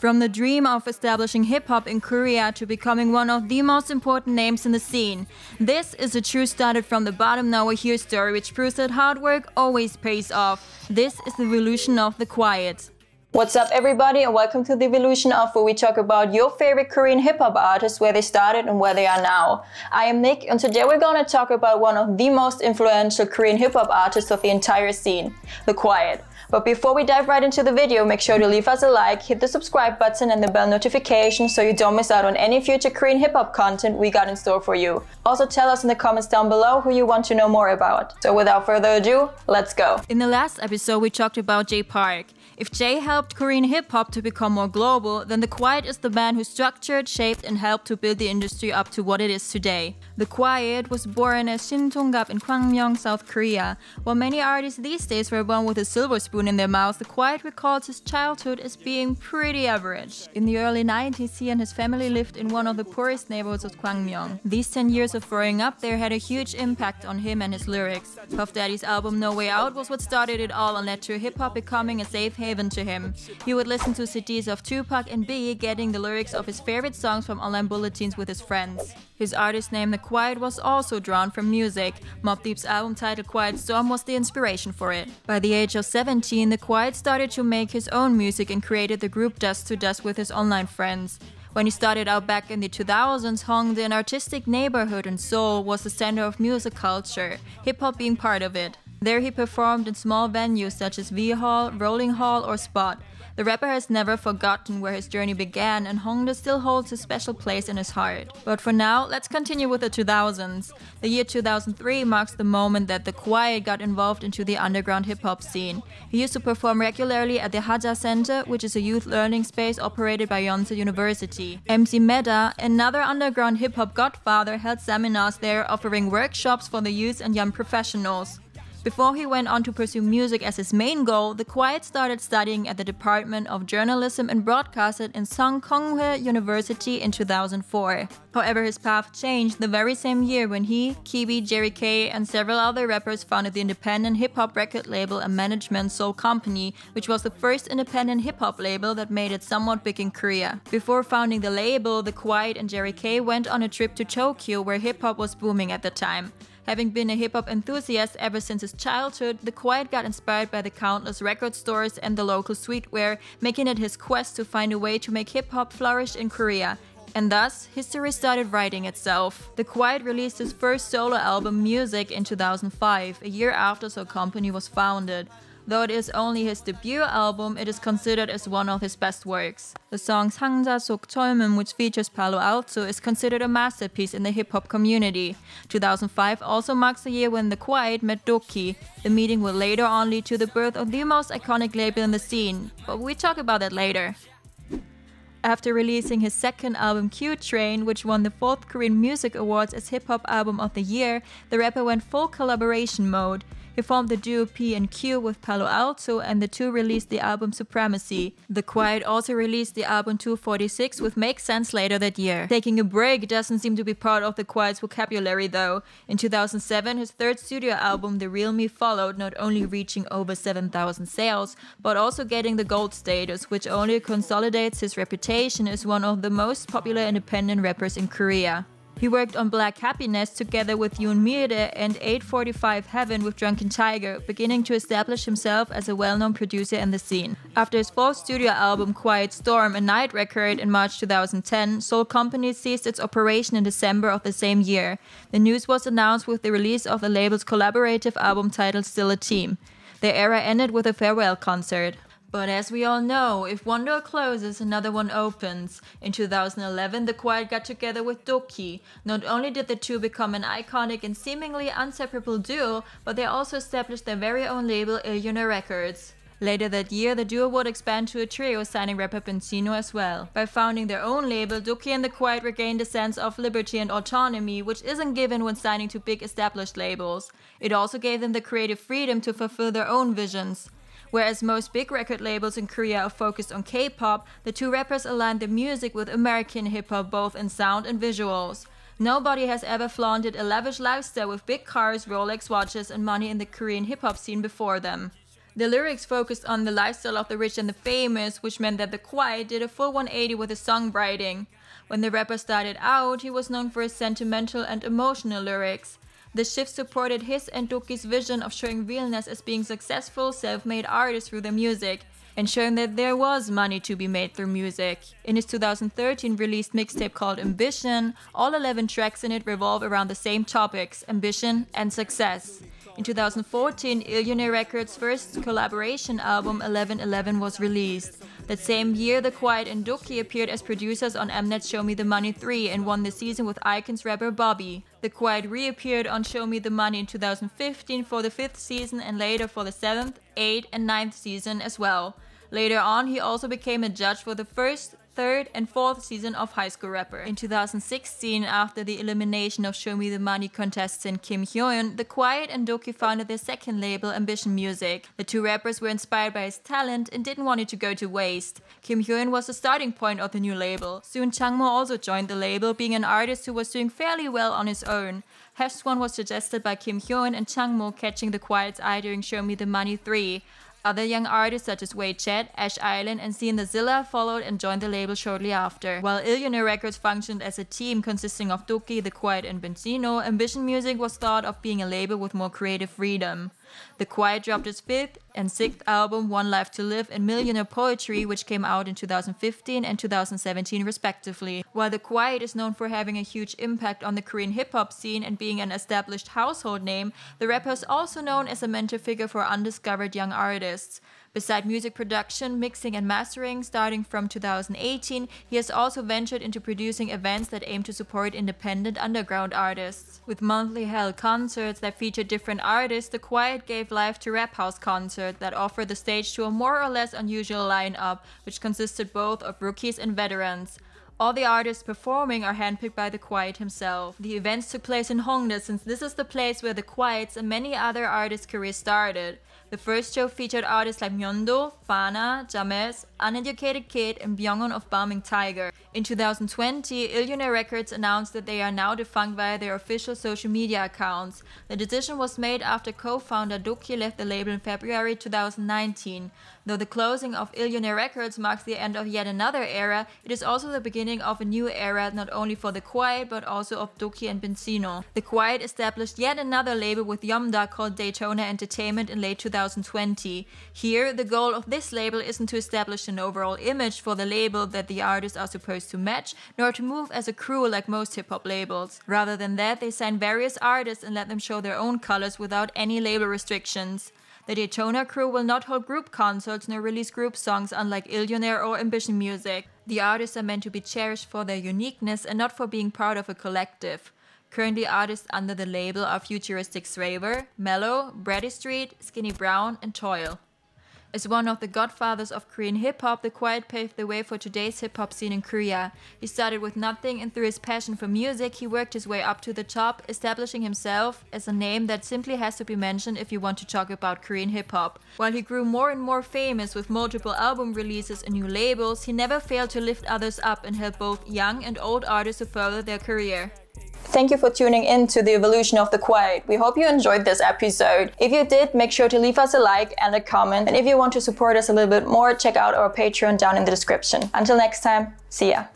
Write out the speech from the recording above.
From the dream of establishing hip-hop in Korea to becoming one of the most important names in the scene, this is a true started from the bottom now we're here story which proves that hard work always pays off. This is the evolution of The Quiett. What's up everybody and welcome to the evolution of where we talk about your favorite Korean hip-hop artists, where they started and where they are now. I am Nick and today we're gonna talk about one of the most influential Korean hip-hop artists of the entire scene, The Quiett. But before we dive right into the video, make sure to leave us a like, hit the subscribe button and the bell notification so you don't miss out on any future Korean hip-hop content we got in store for you. Also tell us in the comments down below who you want to know more about. So without further ado, let's go! In the last episode we talked about Jay Park. If Jay helped Korean hip-hop to become more global, then The Quiett is the man who structured, shaped and helped to build the industry up to what it is today. The Quiett was born as Shin Tunggap in Gwangmyeong, South Korea. While many artists these days were born with a silver spoon in their mouth, The Quiett recalls his childhood as being pretty average. In the early 90s, he and his family lived in one of the poorest neighborhoods of Gwangmyeong. These 10 years of growing up there had a huge impact on him and his lyrics. Puff Daddy's album No Way Out was what started it all and led to hip-hop becoming a safe haven to him. He would listen to CDs of Tupac and Biggie, getting the lyrics of his favorite songs from online bulletins with his friends. His artist name The Quiett was also drawn from Music. Mobb Deep's album titled Quiet Storm was the inspiration for it. By the age of 17, The Quiett started to make his own music and created the group Dust to Dust with his online friends. When he started out back in the 2000s, Hongdae, an artistic neighborhood in Seoul, was the center of music culture, hip-hop being part of it. There he performed in small venues such as V-Hall, Rolling Hall or Spot. The rapper has never forgotten where his journey began and Hongdae still holds a special place in his heart. But for now, let's continue with the 2000s. The year 2003 marks the moment that The Quiett got involved into the underground hip-hop scene. He used to perform regularly at the Haja Center, which is a youth learning space operated by Yonsei University. MC Mehta, another underground hip-hop godfather, held seminars there offering workshops for the youth and young professionals. Before he went on to pursue music as his main goal, The Quiett started studying at the Department of Journalism and broadcasted in Sungkonghoe University in 2004. However, his path changed the very same year when he, Kiwi, Jerry K and several other rappers founded the independent hip-hop record label and management Soul Company, which was the first independent hip-hop label that made it somewhat big in Korea. Before founding the label, The Quiett and Jerry K went on a trip to Tokyo where hip-hop was booming at the time. Having been a hip-hop enthusiast ever since his childhood, The Quiett got inspired by the countless record stores and the local streetwear, making it his quest to find a way to make hip-hop flourish in Korea. And thus, history started writing itself. The Quiett released his first solo album, Music, in 2005, a year after Soul Company was founded. Though it is only his debut album, it is considered as one of his best works. The song Hangza ja Sok, which features Paloalto, is considered a masterpiece in the hip-hop community. 2005 also marks the year when The Quiett met Dok2. The meeting will later on lead to the birth of the most iconic label in the scene, but we talk about that later. After releasing his second album Q Train, which won the 4th Korean Music Awards as Hip-Hop Album of the Year, the rapper went full collaboration mode. He formed the duo P&Q with Paloalto and the two released the album Supremacy. The Quiett also released the album 246 with Make Sense later that year. Taking a break doesn't seem to be part of The Quiett's vocabulary though. In 2007, his third studio album The Real Me followed, not only reaching over 7,000 sales, but also getting the gold status, which only consolidates his reputation as one of the most popular independent rappers in Korea. He worked on Black Happiness together with Yoon Mire and 845 Heaven with Drunken Tiger, beginning to establish himself as a well-known producer in the scene. After his fourth studio album Quiet Storm, a night record, in March 2010, Soul Company ceased its operation in December of the same year. The news was announced with the release of the label's collaborative album titled Still a Team. Their era ended with a farewell concert. But as we all know, if one door closes, another one opens. In 2011, The Quiett got together with Dok2. Not only did the two become an iconic and seemingly inseparable duo, but they also established their very own label, Illionaire Records. Later that year, the duo would expand to a trio, signing rapper Beenzino as well. By founding their own label, Dok2 and The Quiett regained a sense of liberty and autonomy, which isn't given when signing to big established labels. It also gave them the creative freedom to fulfill their own visions. Whereas most big record labels in Korea are focused on K-pop, the two rappers aligned their music with American hip-hop both in sound and visuals. Nobody has ever flaunted a lavish lifestyle with big cars, Rolex watches and money in the Korean hip-hop scene before them. The lyrics focused on the lifestyle of the rich and the famous, which meant that The Quiett did a full 180 with his songwriting. When the rapper started out, he was known for his sentimental and emotional lyrics. The shift supported his and Dok2's vision of showing realness as being successful, self-made artists through their music, and showing that there was money to be made through music. In his 2013 released mixtape called Ambition, all 11 tracks in it revolve around the same topics, ambition and success. In 2014, Illionaire Records' first collaboration album 1111 was released. That same year, The Quiett and Dok2 appeared as producers on Mnet's Show Me The Money 3 and won the season with Icons rapper Bobby. The Quiett reappeared on Show Me The Money in 2015 for the 5th season and later for the 7th, 8th and 9th season as well. Later on, he also became a judge for the first, third and fourth season of High School Rapper. In 2016, after the elimination of Show Me The Money contestant Kim Hyun, The Quiett and Dok2 founded their second label, Ambition Music. The two rappers were inspired by his talent and didn't want it to go to waste. Kim Hyun was the starting point of the new label. Soon Chang Mo also joined the label, being an artist who was doing fairly well on his own. Hashswan was suggested by Kim Hyun and Chang Mo, catching The Quiett's eye during Show Me The Money 3. Other young artists such as Wade Chet, Ash Island and Seen the Zilla followed and joined the label shortly after. While Illionaire Records functioned as a team consisting of Dok2, The Quiett and Beenzino, Ambition Music was thought of being a label with more creative freedom. The Quiett dropped his 5th and 6th album, One Life to Live and Millionaire Poetry, which came out in 2015 and 2017 respectively. While The Quiett is known for having a huge impact on the Korean hip-hop scene and being an established household name, the rapper is also known as a mentor figure for undiscovered young artists. Beside music production, mixing and mastering, starting from 2018, he has also ventured into producing events that aim to support independent underground artists. With monthly held concerts that feature different artists, The Quiett gave life to Rap House concerts that offered the stage to a more or less unusual lineup, which consisted both of rookies and veterans. All the artists performing are handpicked by The Quiett himself. The events took place in Hongdae, since this is the place where The Quiett's and many other artists' careers started. The first show featured artists like Myeondo, Fana, James, Uneducated Kid and Byungwon of Bombing Tiger. In 2020, Illionaire Records announced that they are now defunct via their official social media accounts. The decision was made after co-founder Dok2 left the label in February 2019. Though the closing of Illionaire Records marks the end of yet another era, it is also the beginning of a new era not only for The Quiett but also of Dok2 and Beenzino. The Quiett established yet another label with Yeomda called Daytona Entertainment in late 2020. Here, the goal of this label isn't to establish an overall image for the label that the artists are supposed to match, nor to move as a crew like most hip-hop labels. Rather than that, they sign various artists and let them show their own colors without any label restrictions. The Daytona crew will not hold group concerts nor release group songs unlike Illionaire or Ambition Music. The artists are meant to be cherished for their uniqueness and not for being part of a collective. Currently, artists under the label are Futuristic Sraver, Mellow, Braddy Street, Skinny Brown and Toil. As one of the godfathers of Korean hip-hop, The Quiett paved the way for today's hip-hop scene in Korea. He started with nothing, and through his passion for music, he worked his way up to the top, establishing himself as a name that simply has to be mentioned if you want to talk about Korean hip-hop. While he grew more and more famous with multiple album releases and new labels, he never failed to lift others up and help both young and old artists to further their career. Thank you for tuning in to the evolution of The Quiett. We hope you enjoyed this episode. If you did, make sure to leave us a like and a comment. And if you want to support us a little bit more, check out our Patreon down in the description. Until next time, see ya.